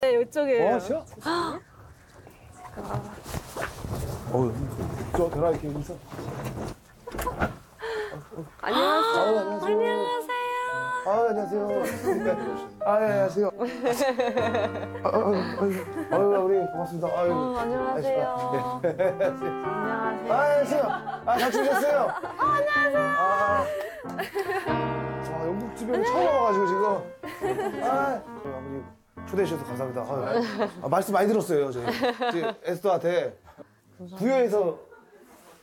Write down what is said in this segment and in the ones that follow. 네, 이쪽이에요. 진짜? 저 들어가 이렇게 여기서. 안녕하세요. 안녕하세요. 안녕하세요. 우리 고맙습니다. 안녕하세요. 안녕하세요. 잘 지내셨어요? 안녕하세요. 영국집에 처음 와가지고 지금. 아버님 초대해 주셔서 감사합니다. 말씀 많이 들었어요. 저희 에스더한테 부여에서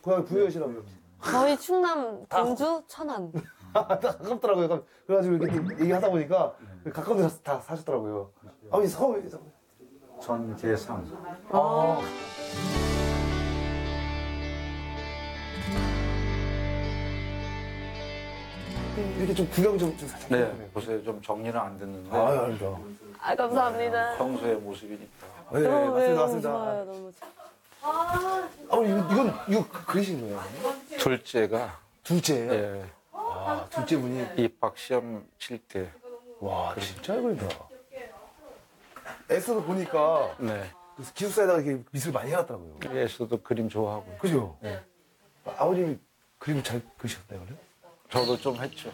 고향이 부여시라고요. 저희 충남 동주 천안. 가깝더라고요. 그래가지고 이렇게 얘기하다 보니까 가까운 데서 다 사셨더라고요. 아버님 성함이 전재상. 아. 이렇게 좀 구경 좀 살짝. 네, 요새 좀 정리는 안 됐는데. 아, 알죠. 아, 감사합니다. 평소의 모습이니까. 네, 네, 맞습니다. 맞습니다. 좋아요, 너무 좋아요. 이거 그리신 거예요? 둘째가. 네. 아, 둘째 분이 입학 시험 칠 때. 와, 그래. 진짜 잘 그린다. 에스도 보니까. 네. 그래서 기숙사에다가 이렇게 미술 많이 해놨더라고요. 에스도 그림 좋아하고. 그죠? 네. 아버님이 그림 잘 그리셨나요, 원래? 저도 좀 했죠.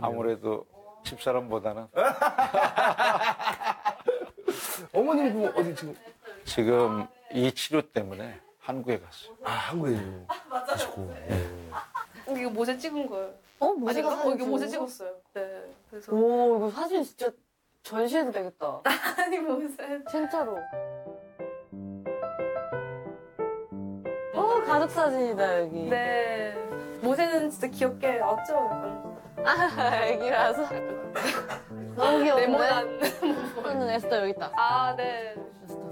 아무래도 집사람보다는. 어머님 뭐 어디 지금? 지금 이 치료 때문에 한국에 갔어요. 아, 한국에요. 맞아요. 네. 이거 모세 찍은 거예요. 모세가 사진 이거 모세 찍었어요. 네. 그래서. 오, 이거 사진 진짜 전시해도 되겠다. 아니, 모세. 진짜로. 가족 사진이다, 여기. 네. 모세는 진짜 귀엽게 왔죠? 애기라서. 너무 귀여운데? 네모난. 모세는 에스터 여기 있다. 아, 네.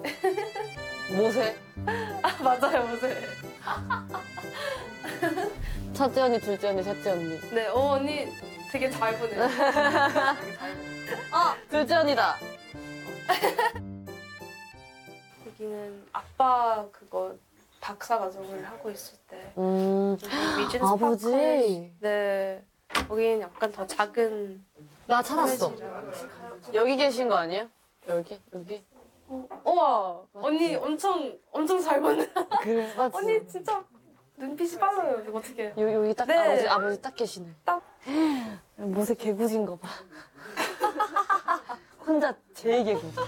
에스터. 모세. 아, 맞아요, 모세. 첫째 언니, 둘째 언니, 셋째 언니. 네, 언니 되게 잘 보네. 둘째 언니다. 여기는 아빠 그거. 박사 과정을 하고 있을 때. 아버지. 네. 여기는 약간 더 작은. 나 찾았어. 여기 계신 거 아니에요? 여기. 우와. 언니 엄청 잘 봤네. 그래, 맞지. 언니 진짜 눈빛이 빨라요. 어떻게? 여기 딱. 네. 아버지 딱 계시네. 딱. 모세 개구진거 봐. 혼자 제일 개구져.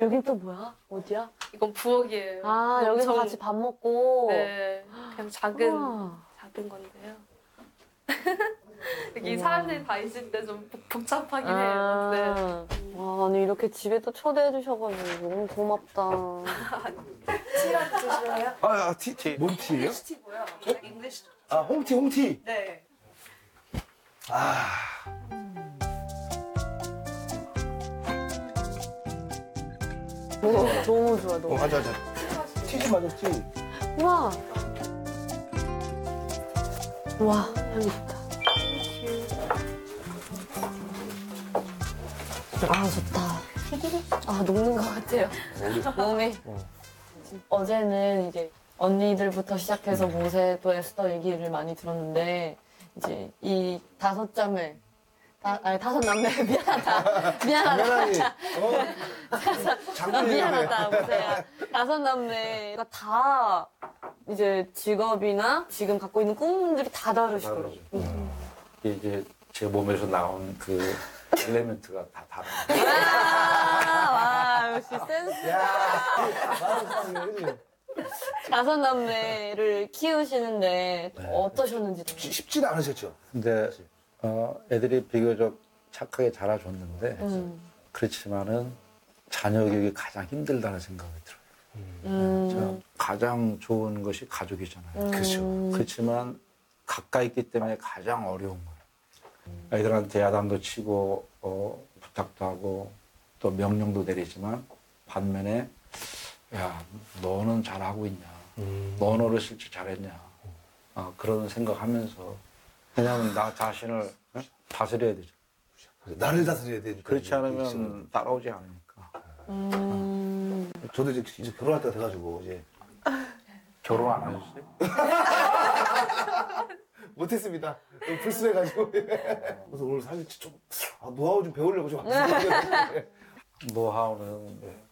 여긴 또 뭐야? 어디야? 이건 부엌이에요. 아, 여기서 같이 밥 먹고. 네. 그냥 작은 건데요. 여기 사람들이 다 있을 때 좀 복잡하긴 해요. 네. 와, 아니, 이렇게 집에 또 초대해주셔가지고 너무 고맙다. 티라도 드실래요? 티. 뭔 티예요? 홈티고요. 잉글리시. 아, 홈티. 네. 너무 좋아, 너무. 가자. 티 좀 맞아. 우와. 우와, 향이 좋다. 아, 좋다. 아, 녹는 것 같아요. 몸이. 어제는 이제 언니들부터 시작해서 모세 또 에스더 얘기를 많이 들었는데, 이제 이 다섯 자매. 다섯 남매. 미안하다, 모세야. 다섯 남매가 다 이제 직업이나 지금 갖고 있는 꿈들이 다 다르시더라고요. 이제 제 몸에서 나온 그 엘리먼트가 다 다른. 와, 역시 센스. 다섯 남매를 키우시는데 어떠셨는지. 쉽지는 않으셨죠? 네. 애들이 비교적 착하게 자라줬는데 그렇지만은 자녀 교육이 가장 힘들다는 생각이 들어요. 가장 좋은 것이 가족이잖아요. 그렇죠. 그렇지만 가까이 있기 때문에 가장 어려운 거예요. 애들한테 야단도 치고 부탁도 하고 또 명령도 내리지만 반면에 야, 너는 잘하고 있냐. 넌 어렸을 때 잘했냐. 그런 생각하면서 왜냐하면 나 자신을 다스려야 되죠. 나를 다스려야 되니까. 그렇지 않으면 따라오지 않으니까. 저도 이제 결혼할 때가 돼가지고 이제. 결혼 안 하셨어요? 못했습니다. 너무 불순해가지고. 그래서 오늘 사실 좀 노하우 좀 배우려고 좀 왔는데. 노하우는 은혜를.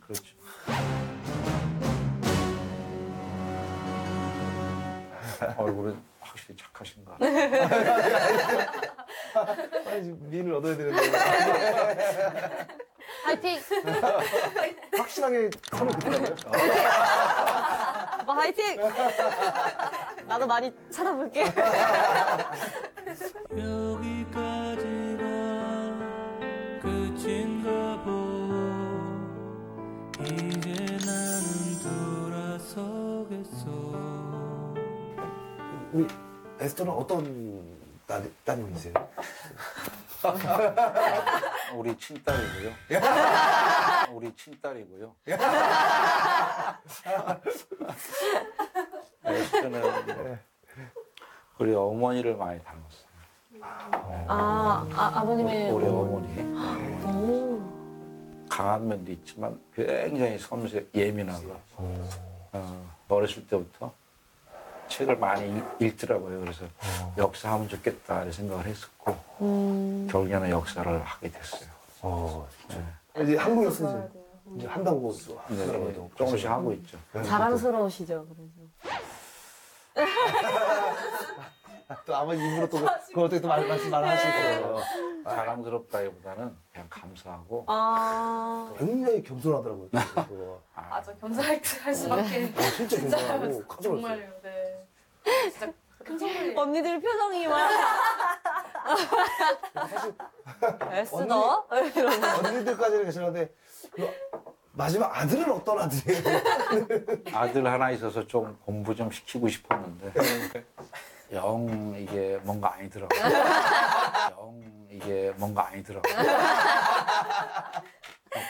그렇죠. 얼굴은 확실히 착하신가. 아니, 미인을 얻어야 되는데. 화이팅! 확실하게 선을 긋더라고요. 아빠 화이팅! 나도 많이 찾아볼게. 여기까지가 끝인가 보. 이제 나는 돌아서겠어. 우리 에스터는 어떤 따님이세요? 우리 친딸이고요. 우리 친딸이고요. 에스터는 우리 어머니를 많이 닮았어요. 아버님의 우리 어머니. 강한 면도 있지만 굉장히 섬세하고 예민하고. 어렸을 때부터 책을 많이 읽더라고요. 그래서 역사하면 좋겠다 이런 생각을 했었고 결국에는 역사를 하게 됐어요. 네. 이제 한국에 쓰죠. 이제 한다고 하더라고요. 조금씩 하고 있죠. 자랑스러우시죠, 그래서. 또 아버지 입으로 또 그걸 어떻게 또 말하실 거예요. 자랑스럽다기보다는 그냥 감사하고. 굉장히 겸손하더라고요. 저 겸손할 수밖에. 진짜 겸손하고 깜짝 놀랐어요. 정말요, 네. 진짜 깜짝이야. 언니들 표정이 막. 사실 언니, 너? 언니들까지는 괜찮은데 그 마지막 아들은 어떤 아들이에요? 아들 하나 있어서 좀 공부 좀 시키고 싶었는데 영 이게 뭔가 아니더라고요.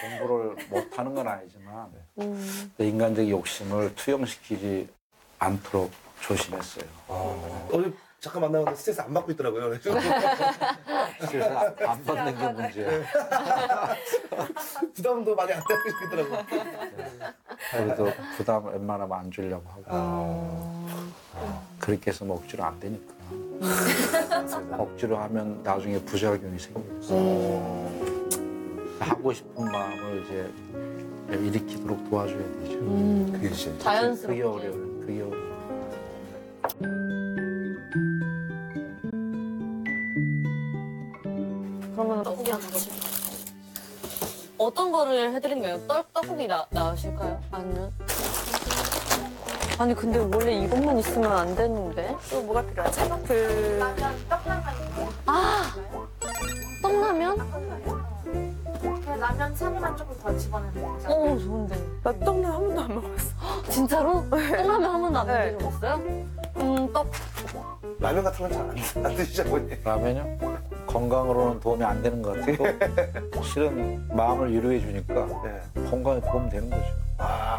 공부를 못하는 건 아니지만 인간적 욕심을 투영시키지 않도록 조심했어요. 어제 잠깐 만나는데 스트레스 안 받고 있더라고요. 스트레스 안 받는 게 문제예요. 부담도 많이 안 받고 있더라고요. 그래도 부담 웬만하면 안 주려고 하고. 그렇게 해서 억지로 안 되니까. 억지로 하면 나중에 부작용이 생겨서 하고 싶은 마음을 이제 일으키도록 도와줘야 되죠. 그게 진짜 자연스럽게. 그게 어려워요. 그게 어려워요. 그러면 떡국이랑 같이 어떤 거를 해드리면 떡국이 나으실까요? 아니면? 아니 근데 원래 이것만 있으면 안 되는데? 또 뭐가 필요해? 그... 떡라면. 떡라면? 그냥 라면 참기만 조금 더 집어넣으면 되죠. 좋은데. 나 떡라면 한 번도 안 먹었어. 진짜로? 떡라면 한 번도 안 드셔봤어요? 떡. 라면 같은 건 잘 안 드시자고요. 라면이요? 건강으로는 도움이 안 되는 것 같고 실은 마음을 위로해 주니까 건강에 도움 되는 거죠.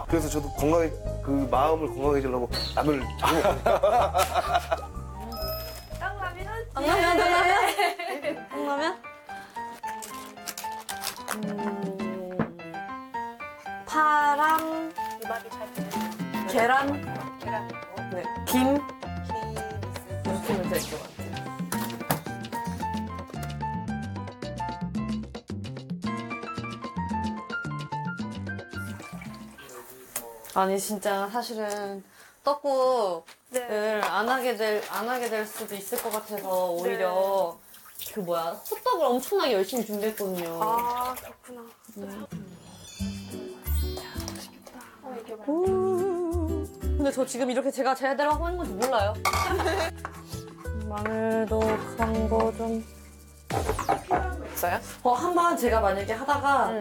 그래서 저도 건강에 그 마음을 건강해지려고 라면을 자주 먹거든요. 떡라면? 파랑 계란 네. 김 이렇게 하면 될 것 같아요. 아니 진짜 사실은 떡국을 안 하게 될 수도 있을 것 같아서 오히려 호떡을 엄청나게 열심히 준비했거든요. 그렇구나. 맛있겠다. 맛있겠다. 근데 저 지금 이렇게 제가 제대로 하고 있는 건지 몰라요. 마늘도 간 거 좀 있어요? 한번 제가 만약에 하다가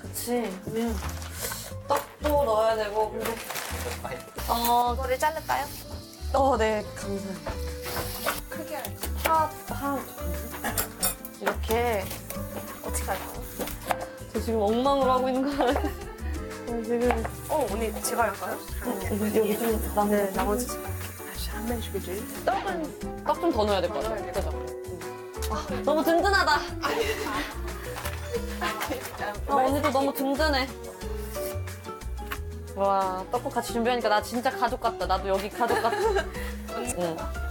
같이 떡도 넣어야 되고, 근데. 머리 자를까요? 네, 감사합니다. 크게 할게요. 이렇게. 어떻게 할까요? 저 지금 엉망으로 하고 있는 거 아니에요? 지금. 언니, 제가 할까요? 여기 좀, 나머지 제가 할게요. 떡은 떡 좀 더 넣어야 될 것 같아요. 그죠? 아, 너무 든든하다. 아, 오늘도 너무 든든해. 와, 떡국 같이 준비하니까 나 진짜 가족 같다. 나도 여기 가족 같아. 응.